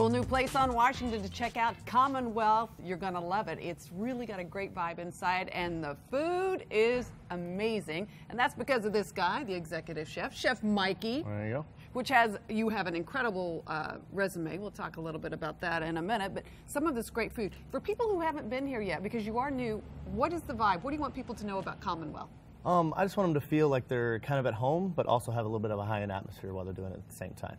Cool new place on Washington to check out, Commonwealth. You're going to love it. It's really got a great vibe inside, and the food is amazing. And that's because of this guy, the executive chef, Chef Mikey. There you go. Which has, you have an incredible resume. We'll talk a little bit about that in a minute, but some of this great food. For people who haven't been here yet, because you are new, what is the vibe? What do you want people to know about Commonwealth? I just want them to feel like they're kind of at home, but also have a little bit of a high-end atmosphere while they're doing it at the same time.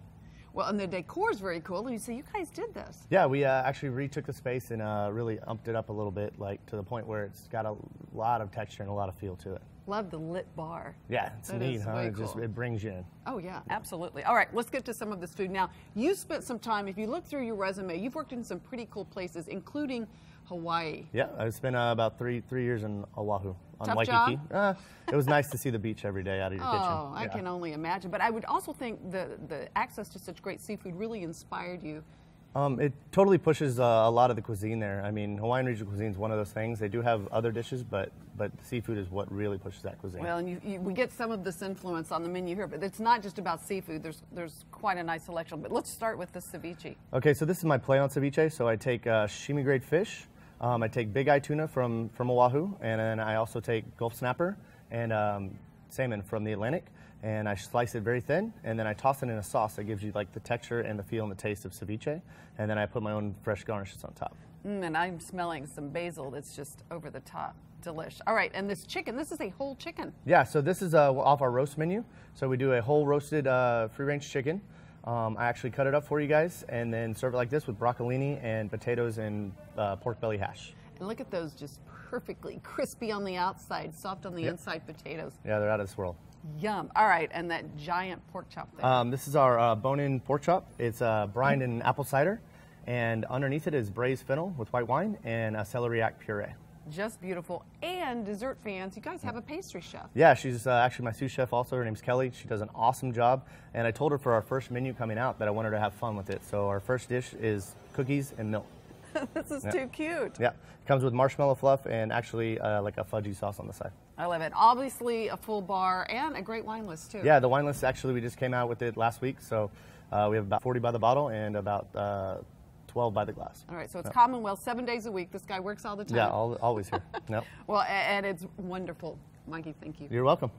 Well, and the decor is very cool. And you say you guys did this. Yeah, we actually retook the space and really upped it up a little bit, like to the point where it's got a lot of texture and a lot of feel to it. Love the lit bar. Yeah, it's neat, huh? It just, it brings you in. Oh, yeah, absolutely. All right, let's get to some of this food. Now, you spent some time, if you look through your resume, you've worked in some pretty cool places, including Hawaii. Yeah, I spent about three years in Oahu on Tough Waikiki. Job. It was nice to see the beach every day out of your kitchen. Oh, yeah. I can only imagine. But I would also think the access to such great seafood really inspired you. It totally pushes a lot of the cuisine there. I mean, Hawaiian regional cuisine is one of those things. They do have other dishes, but seafood is what really pushes that cuisine. Well, and we get some of this influence on the menu here, but it's not just about seafood. There's quite a nice selection. But let's start with the ceviche. Okay, so this is my play on ceviche. So I take sashimi grade fish. I take Bigeye Tuna from Oahu, and then I also take Gulf Snapper and salmon from the Atlantic, and I slice it very thin, and then I toss it in a sauce that gives you like the texture and the feel and the taste of ceviche, and then I put my own fresh garnishes on top. And I'm smelling some basil that's just over the top. Delish. All right, and this chicken, this is a whole chicken. Yeah, so this is off our roast menu. So we do a whole roasted free-range chicken. I actually cut it up for you guys and then serve it like this with broccolini and potatoes and pork belly hash. And look at those, just perfectly crispy on the outside, soft on the inside potatoes. Yeah, they're out of this world. Yum. All right, and that giant pork chop there. This is our bone-in pork chop. It's brined in apple cider, and underneath it is braised fennel with white wine and a celeriac puree. Just beautiful. And dessert fans, you guys have a pastry chef. Yeah, she's actually my sous chef also. Her name's Kelly. She does an awesome job. And I told her for our first menu coming out that I wanted her to have fun with it. So our first dish is cookies and milk. This is too cute. Yeah, it comes with marshmallow fluff and actually like a fudgy sauce on the side. I love it. Obviously a full bar and a great wine list too. Yeah, the wine list, actually we just came out with it last week. So we have about 40 by the bottle and about 12 by the glass. All right, so it's Commonwealth 7 days a week. This guy works all the time. Yeah, always here. Well, and it's wonderful. Mikey, thank you. You're welcome.